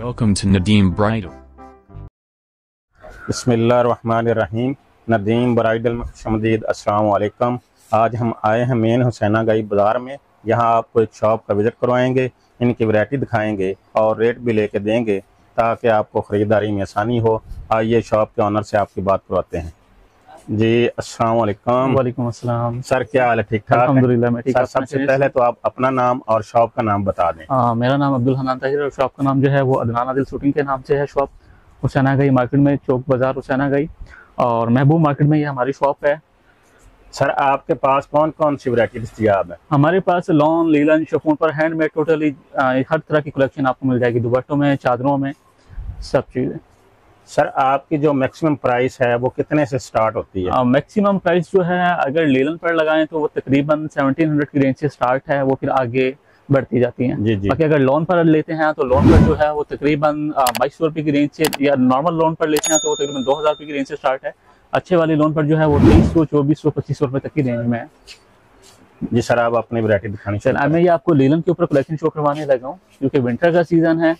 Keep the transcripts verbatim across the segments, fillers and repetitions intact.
Welcome to Nadeem Bridal. बिस्मिल्लाहिर्रहमानिर्रहीम। Nadeem bridal में खुशमदीद, अस्सलाम वालेकुम। आज हम आए हैं मेन हुसैना गाई बाज़ार में। यहाँ आपको एक शॉप का विज़िट करवाएंगे, इनकी वैरायटी दिखाएंगे और रेट भी लेके देंगे ताकि आपको ख़रीदारी में आसानी हो। आइए शॉप के ऑनर से आपकी बात करवाते हैं। जी अस्सलाम वालेकुम। वालेकुम अस्सलाम। सर क्या हाल है? ठीक ठाक अल्हम्दुलिल्लाह मैं ठीक। सर सबसे पहले तो आप अपना नाम और शॉप का नाम बता दें। हाँ, मेरा नाम अब्दुल हनान ताहिर और शॉप का नाम जो है वो अदनान आदिल शूटिंग के नाम से है। शॉप हुसैना गई मार्केट में, चौक बाज़ार हुसैना गई और महबूब मार्केट में ये हमारी शॉप है। सर आपके पास कौन कौन सी वैरायटी दस्तियाब है? हमारे पास लॉन, लीलन, शिफॉन पर हैंडमेड टोटली हर तरह की कलेक्शन आपको मिल जाएगी, दुपट्टों में, चादरों में, सब चीज़ें। सर आपकी जो मैक्सिमम प्राइस है वो कितने से स्टार्ट होती है? मैक्सिमम प्राइस जो है अगर लीलन पर लगाएं तो वो तकरीबन सेवनटीन हंड्रेड की रेंज से स्टार्ट है, वो फिर आगे बढ़ती जाती हैं। जी जी। बाकी अगर लोन पर लेते हैं तो लोन पर जो है वो तकरीबन बाईस सौ रुपये की रेंज से, या नॉर्मल लोन पर लेते हैं तो वो तकरीबन दो हज़ार रुपये की रेंज से स्टार्ट है। अच्छे वाले लोन पर जो है वो तेईस सौ, चौबीस सौ, पच्चीस सौ रुपये तक की रेंज में है। जी सर आप अपनी वैरायटी दिखानी। सर मैं ये आपको लीलन के ऊपर कलेक्शन शो करवाने लगा हूँ क्योंकि विंटर का सीजन है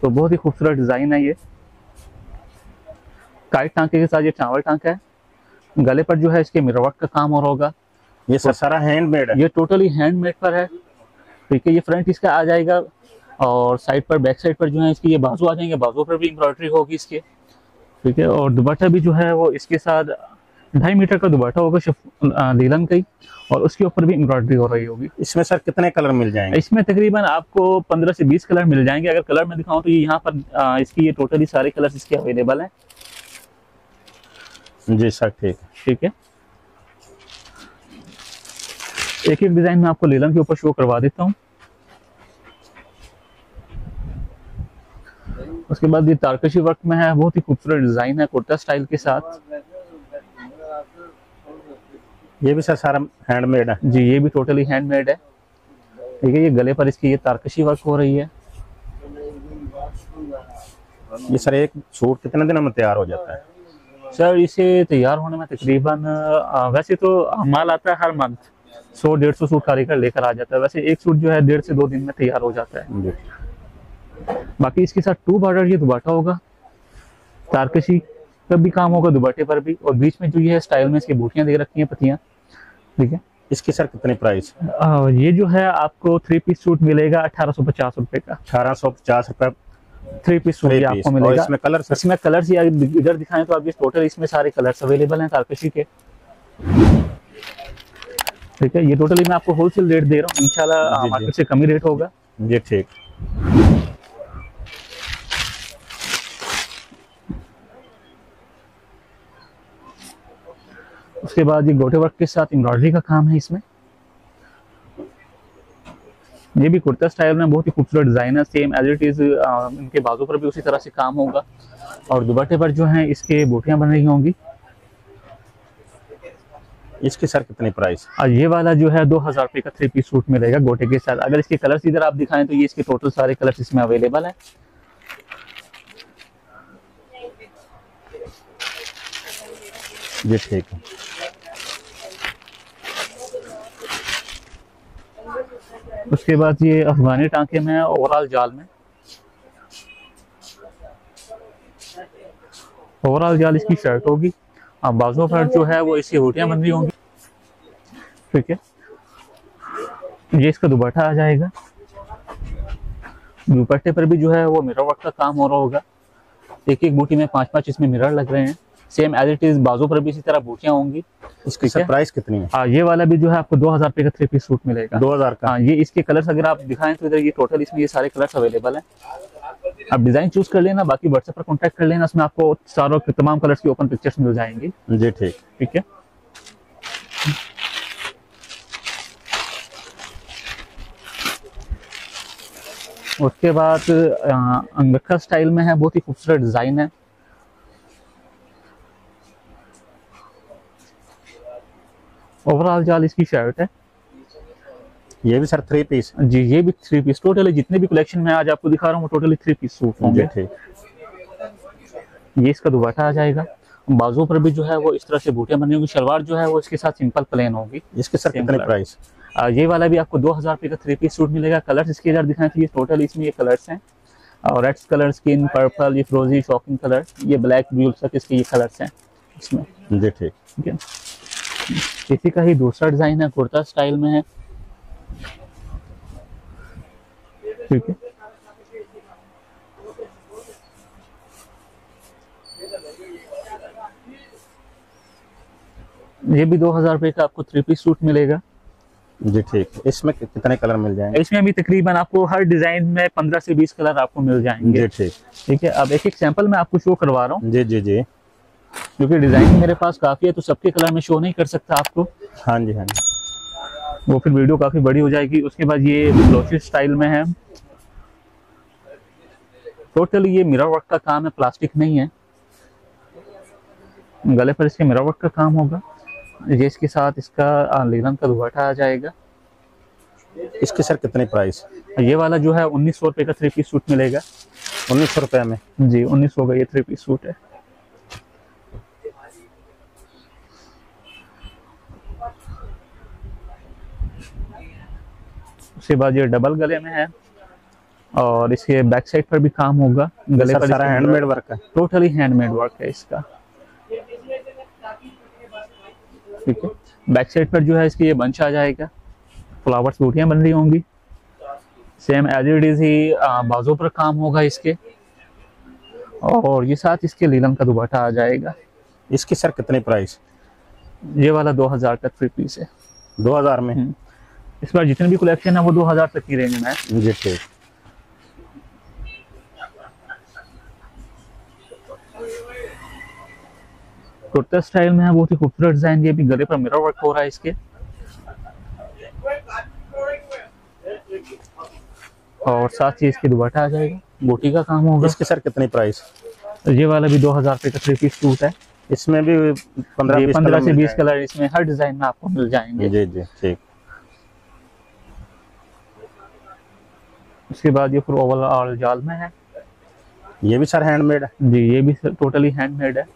तो बहुत ही खूबसूरत डिज़ाइन है। ये काइट टांके के साथ ये चावल टांका है। गले पर जो है इसके मिरवट का काम और होगा। ये सर सारा हैंडमेड है, ये टोटली हैंडमेड पर है। ठीक है, ये फ्रंट इसका आ जाएगा और साइड पर, बैक साइड पर जो है इसकी ये बाजू आ जाएंगे, बाजू पर भी एम्ब्रॉयडरी होगी इसके। ठीक है, और दुपट्टा भी जो है वो इसके साथ ढाई मीटर का दुपट्टा होगा लीलन का ही, और उसके ऊपर भी एम्ब्रॉयडरी हो रही होगी। इसमें सर कितने कलर मिल जाएंगे? इसमें तकरीबन आपको पंद्रह से बीस कलर मिल जाएंगे। अगर कलर में दिखाऊं तो ये यहाँ पर आ, इसकी ये टोटली सारे कलर इसके अवेलेबल हैं। जी सर ठीक ठीक है। एक एक डिजाइन में आपको लीलन के ऊपर शो करवा देता हूँ। उसके बाद ये तारकशी वर्क में है, बहुत ही खूबसूरत डिजाइन है कुर्ता स्टाइल के साथ। ये भी सर सारा हैंडमेड है। जी ये भी टोटली हैंडमेड है। ठीक है, ये गले पर इसकी ये तारकशी वर्क हो रही है। ये सर एक सूट कितने दिनों में तैयार हो जाता है? सर इसे तैयार होने में तकरीबन, वैसे तो माल आता है हर मंथ सौ डेढ़ सौ सूट कारीगर लेकर आ जाता है, वैसे एक सूट जो है डेढ़ से दो दिन में तैयार हो जाता है। बाकी इसके साथ टू बॉर्डर ये दुपट्टा होगा, तारकशी पर भी काम होगा, दुपट्टे पर भी, और बीच में जो ये है स्टाइल में इसकी बूटियां दे रखी हैं, पत्तियां। ठीक है, इसकी सर कितनी प्राइस है? ये जो है आपको थ्री पीस सूट मिलेगा अठारह सौ पचास रुपए का। अठारह सौ पचास रुपए थ्री पीस सूट आपको मिलेगा। इसमें कलर्स, इसमें कलर्स इधर दिखाएं तो आप, ये टोटल इसमें सारे कलर्स अवेलेबल हैं तारकशी के। ठीक है, ये टोटली मैं आपको होलसेल रेट दे रहा हूँ, इंशाल्लाह मार्केट से कम ही रेट होगा। जी ठीक। उसके बाद ये गोटे वर्क के साथ एम्ब्रॉयडरी का काम है इसमें। ये भी कुर्ता स्टाइल में बहुत ही खूबसूरत डिजाइन है, सेम एज इट इज। इनके बाजू पर भी उसी तरह से काम होगा और दुपट्टे पर जो है इसके बूटियां बन रही होंगी। इसके सर कितनी प्राइस? और ये वाला जो है दो हजार रुपये का थ्री पीस सूट मिलेगा गोटे के साथ। अगर इसके कलर्स इधर आप दिखाएं तो ये इसके टोटल सारे कलर्स इसमें अवेलेबल हैं। जी ठीक है। उसके बाद ये अफगानी टांके में है, ओवरऑल जाल में। ओवरऑल जाल इसकी शर्ट होगी, अब बाजू पर जो है वो इसकी रोटियां बन रही होंगी। ठीक है, ये इसका दुपट्टा आ जाएगा। दुपट्टे पर भी जो है वो मिरर वर्क का काम हो रहा होगा। एक एक बूटी में पांच पांच इसमें मिरर लग रहे हैं, सेम एज इट इज। बाजू पर भी इसी तरह बूटियां होंगी। उसकी प्राइस कितनी है? आ, ये वाला भी जो है आपको दो हजार रुपए का थ्री पीस सूट मिलेगा। दो हजार का। आ, ये इसके कलर्स अगर आप दिखाएं तो इधर ये टोटल इसमें ये सारे कलर्स अवेलेबल हैं। आप डिजाइन चूज कर लेना, बाकी व्हाट्सएप पर कॉन्टेक्ट कर लेना, उसमें आपको सारों के तमाम कलर्स की ओपन पिक्चर्स मिल जाएंगी। जी ठीक ठीक है। उसके बाद अंगरखा स्टाइल में है, बहुत ही खूबसूरत डिजाइन है। ओवरऑल जाल इसकी शर्ट है। ये भी सर थ्री पीस? जी ये भी थ्री पीस। टोटल जितने भी कलेक्शन में आज आपको दिखा रहा हूँ टोटली थ्री पीस सूट होंगे। ये इसका दुपट्टा आ जाएगा, बाजू पर भी जो है वो इस तरह से बूटियां बनी होंगी। शलवार जो है वो इसके साथ सिंपल प्लेन होगी। इसके सर कितने प्राइस? ये वाला भी आपको दो हजार रुपये का थ्री पीस सूट मिलेगा। कलर्स इसके इधर दिखाएं तो ये टोटल इसमें ये कलर्स हैं। और रेड कलर, स्किन पर्पल, ये फ्रोजी शॉकिंग कलर, ये ब्लैक ब्यूल तक इसके ये कलर्स हैं इसमें जी। ठीक है, इसी का ही दूसरा डिजाइन है, कुर्ता स्टाइल में है। ठीक है, ये भी दो हज़ार रुपए का आपको थ्री पीस सूट मिलेगा जी। ठीक है, इसमें कितने कलर मिल जाएंगे? इसमें भी तकरीबन आपको हर डिजाइन में पंद्रह से बीस कलर आपको मिल जाएंगे जी। ठीक ठीक है, अब एक एक सैंपल मैं आपको शो करवा रहा हूँ जी जी जी, क्योंकि डिजाइन मेरे पास काफी है तो सबके कलर में शो नहीं कर सकता आपको। हाँ जी हाँ जी, वो फिर वीडियो काफी बड़ी हो जाएगी। उसके बाद ये ब्लोची स्टाइल में है, टोटली ये मिरर वर्क का काम है, प्लास्टिक नहीं है। गले पर इसके मिरर वर्क का काम होगा, ये इसके साथ इसका लीलन का दुपट्टा आ जाएगा। इसके सर कितने प्राइस? ये वाला जो है उन्नीस सौ रुपये का थ्री पीस सूट मिलेगा। उन्नीस सौ रुपये में जी, उन्नीस सौ का ये थ्री पीस सूट है। उसके बाद ये डबल गले में है और इसके बैक साइड पर भी काम होगा। गले पर सारा हैंडमेड वर्क है, टोटली हैंडमेड वर्क है इसका। ठीक है, बैक साइड पर जो है इसकी ये बंच आ जाएगा, फ्लावर्स बूटियाँ बन रही होंगी। सेम एज इट इज ही बाजू पर काम होगा इसके, और ये साथ इसके लीलम का दुपट्टा आ जाएगा। इसके सर कितने प्राइस? ये वाला दो हज़ार का थ्री पीस है। दो हज़ार में इस बार जितनी भी कलेक्शन है वो दो हज़ार तक की रेंज में है जी। ठीक, कुर्ता स्टाइल में है, बहुत ही खूबसूरत डिजाइन। ये भी गले पर मिरर वर्क हो रहा है इसके, और साथ ही इसके दुपट्टा आ जाएगा, बूटी का काम होगा। इसके सर कितने प्राइस? ये वाला भी दो हजार रुपये का थ्री पीस सूट है। इसमें भी पंद्रह पंद्रह से बीस कलर इसमें हर डिजाइन में आपको मिल जाएंगे जी जी। ठीक, उसके बाद ये फिर ओवरऑल जाल में है, ये भी सर हैंडमेड है जी, ये भी टोटली हैंडमेड है।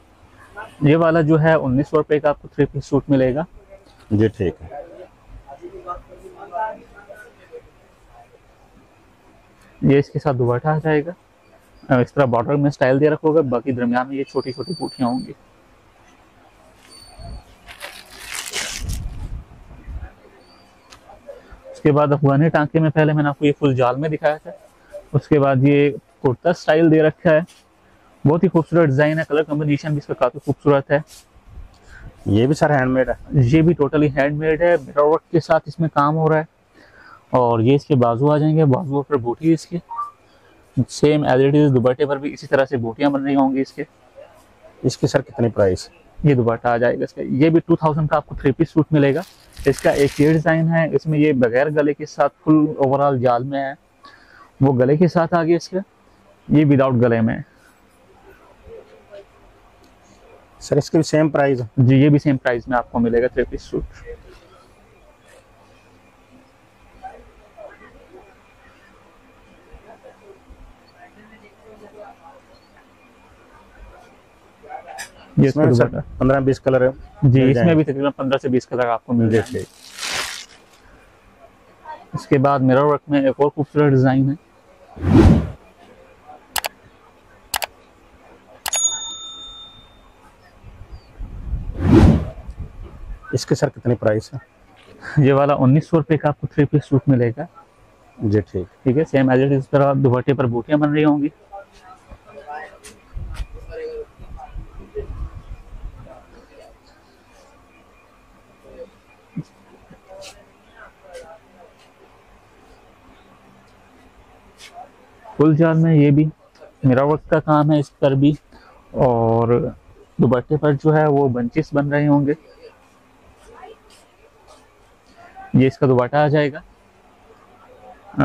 ये वाला जो है उन्नीस सौ रुपए का आपको थ्री पीस सूट मिलेगा जी। ठीक है, ये इसके साथ दुपट्टा आ जाएगा। इस तरह बॉर्डर में स्टाइल दे रखोगे, बाकी दरमियान में ये छोटी छोटी बूटियां होंगी। उसके बाद अफगानी टांके में, पहले मैंने आपको ये फुल जाल में दिखाया था। उसके बाद ये कुर्ता स्टाइल दे रखा है, बहुत ही खूबसूरत डिजाइन है, कलर कॉम्बिनेशन भी इसका काफी खूबसूरत है। ये भी सारा हैंडमेड है, ये भी टोटली हैंडमेड है, मिरर वर्क के साथ इसमें काम हो रहा है। और ये इसके बाजू आ जाएंगे, बाजुओं पर बूटी इसके सेम एज इट इज, दुपट्टे पर भी इसी तरह से बूटियां बन रही होंगी इसके। इसके सर कितने प्राइस? ये दुपट्टा आ जाएगा इसका, ये भी टू थाउजेंड का आपको थ्री पीस सूट मिलेगा। इसका एक ये डिजाइन है, इसमें ये बगैर गले के साथ फुल ओवरऑल जाल में है, वो गले के साथ आ गया इसका, ये विदाउट गले में है। सर इसके भी सेम प्राइस है जी, ये भी सेम प्राइस में आपको मिलेगा थ्री पीस सूट। ये पंद्रह बीस कलर है जी, इसमें भी तकरीबन पंद्रह से बीस कलर आपको मिल जाएंगे। इसके बाद मिरर वर्क में एक और खूबसूरत डिजाइन है, इसके सर कितने प्राइस है? ये वाला उन्नीस सौ रुपए का आपको थ्री पीस सूट मिलेगा जी। ठीक ठीक है, सेम एज इट इज, इस तरह दुपट्टे पर बूटियां बन रही होंगी। फुल जाल में ये भी मेरा वर्क का काम है इस पर भी, और दुपट्टे पर जो है वो बंचेस बन रहे होंगे। ये इसका दुपट्टा आ जाएगा,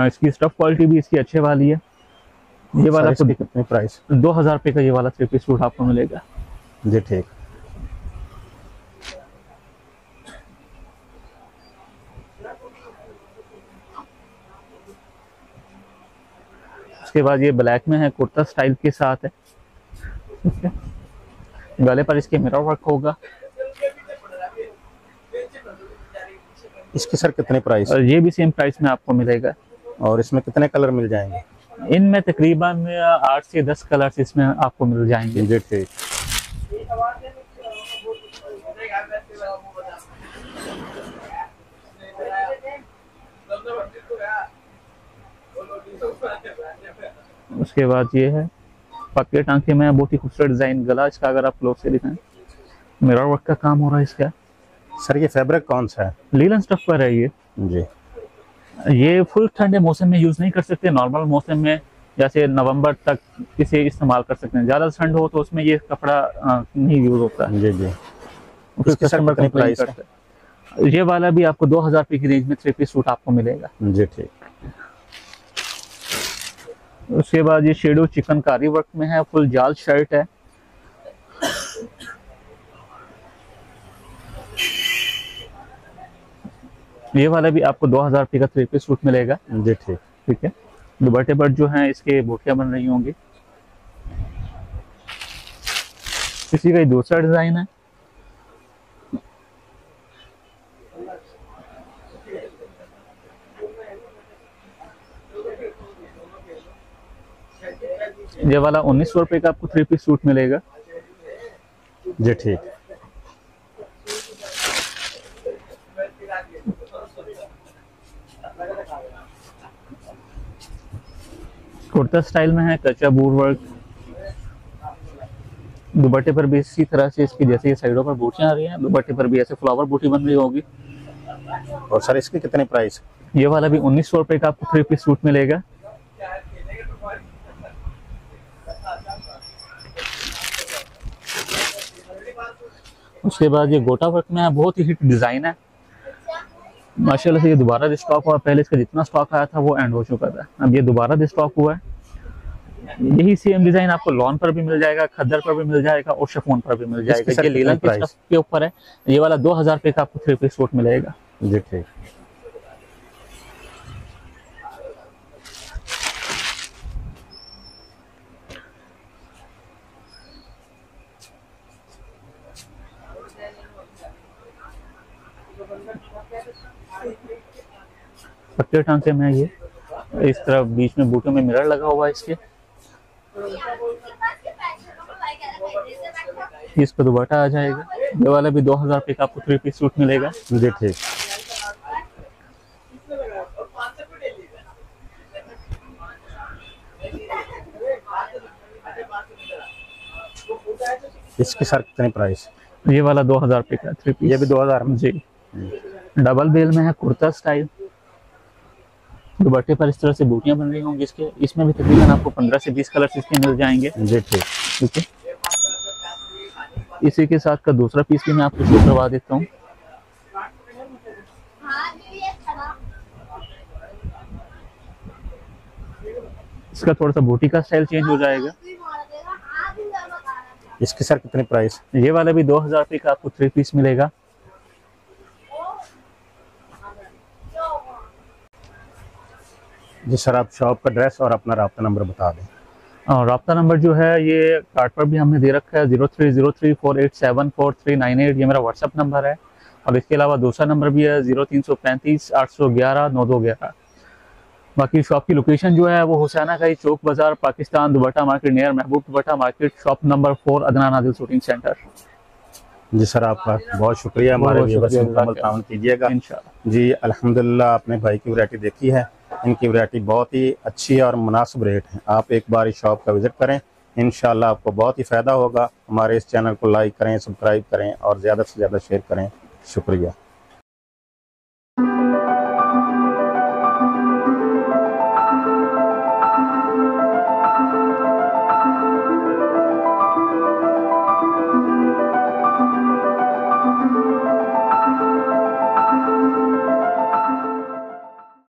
इसकी स्टफ क्वालिटी भी इसकी अच्छे वाली है। ये वाला आपको कितने प्राइस? दो हजार रुपये का ये वाला थ्री पीस सूट आपको मिलेगा जी। ठीक, उसके बाद ये ब्लैक में है, कुर्ता स्टाइल के साथ है। ठीक है, गले पर इसके मिरर वर्क होगा। इसके सर कितने प्राइस? और ये भी सेम प्राइस में आपको मिलेगा। और इसमें कितने कलर मिल जाएंगे? इनमें तकरीबन आठ से दस कलर्स इसमें आपको मिल जाएंगे। उसके बाद ये है पॉकेट आंखें में बहुत ही खूबसूरत डिजाइन गला इसका, अगर आप क्लोज से दिखाएं मिरर वर्क का काम हो रहा है इसका। सर ये फैब्रिक कौन सा है? लीलन स्टफ पर है ये जी। ये फुल ठंडे मौसम में यूज नहीं कर सकते, नॉर्मल मौसम में जैसे नवंबर तक इसे इस्तेमाल कर सकते हैं। ज्यादा ठंड हो तो उसमें ये कपड़ा नहीं यूज होता है जी जी। उसके सर पर प्राइस है ये वाला भी आपको दो हजार रुपये की रेंज में थ्री पीस सूट आपको मिलेगा जी ठीक। उसके बाद ये शेडो चिकनकारी वर्क में है, फुल जाल शर्ट है। ये वाला भी आपको दो हजार रुपये का थ्री पीस सूट मिलेगा जी ठीक ठीक है। दुपट्टे पर जो है इसके बोटियां बन रही होंगी। इसी का दूसरा डिजाइन है। ये वाला उन्नीस सौ रुपये का आपको थ्री पीस सूट मिलेगा जी ठीक। कुर्ता स्टाइल में है, कच्चा बूट वर्क। दुपट्टे पर भी इसी तरह से इसकी जैसे ये साइडों पर बूटियां आ रही हैं, दुपट्टे पर भी ऐसे फ्लावर बूटी बन रही होगी। और सर इसकी कितने प्राइस? ये वाला भी उन्नीस सौ रुपये का आपको थ्री पीस सूट मिलेगा। उसके बाद ये गोटा वर्क में है, बहुत ही हिट डिजाइन है माशाल्लाह से। ये दोबारा डिस्टॉक हुआ, पहले इसका जितना स्टॉक आया था वो एंड हो चुका था, अब ये दोबारा डिस्टॉक हुआ है। यही सेम डिजाइन आपको लॉन पर भी मिल जाएगा, खद्दर पर भी मिल जाएगा और शिफॉन पर भी मिल जाएगा। ये लीलन की स्टफ के ऊपर है। ये वाला दो हजार रुपये का आपको थ्री पीस सूट मिलेगा जी ठीक। पक्के टांके में ये इस तरफ बीच में बूटों में मिरर लगा हुआ है इसके। इस पर दुपट्टा आ जाएगा। ये वाला भी दो हजार रुपये का आपको थ्री पीस सूट मिलेगा जी ठीक। इसकी सर कितनी प्राइस? ये वाला दो हजार रुपये का थ्री पीस। ये भी दो हजार जी। डबल बेल में है, कुर्ता स्टाइल। दुपट्टे पर इस तरह से बूटियां बन रही होंगी इसके। इसमें भी तकरीबन आपको पंद्रह से बीस कलर इसके मिल जाएंगे जी ठीक ठीक है। इसी के साथ का दूसरा पीस भी मैं आपको शो करवा देता हूँ। इसका थोड़ा सा बूटी का स्टाइल चेंज हो जाएगा। इसके सर कितने प्राइस? ये वाला भी दो हजार रुपये का आपको थ्री पीस मिलेगा। जी सर आप शॉप का एड्रेस और अपना राब्ता नंबर बता दें। और राब्ता नंबर जो है ये कार्ड पर भी हमने दे रखा है, zero three zero three four eight seven four three nine eight ये मेरा व्हाट्सअप नंबर है। और इसके अलावा दूसरा नंबर भी है जीरो तीन सौ पैंतीस आठ सौ ग्यारह नौ दो ग्यारह। बाकी शॉप की लोकेशन जो है वो हुसैना खाई चौक बाजार पाकिस्तान दुपट्टा market near Mehboob Dupatta market shop number four Adnan Adil shooting centre. जी सर आपका बहुत शुक्रिया, हमारे तावन कीजिएगा इंशाल्लाह जी। अल्हम्दुलिल्लाह आपने भाई की वैरायटी देखी है, इनकी वैरायटी बहुत ही अच्छी और मुनासिब रेट है। आप एक बार इस शॉप का विज़िट करें, इंशाल्लाह आपको बहुत ही फ़ायदा होगा। हमारे इस चैनल को लाइक करें, सब्सक्राइब करें और ज़्यादा से ज़्यादा शेयर करें। शुक्रिया।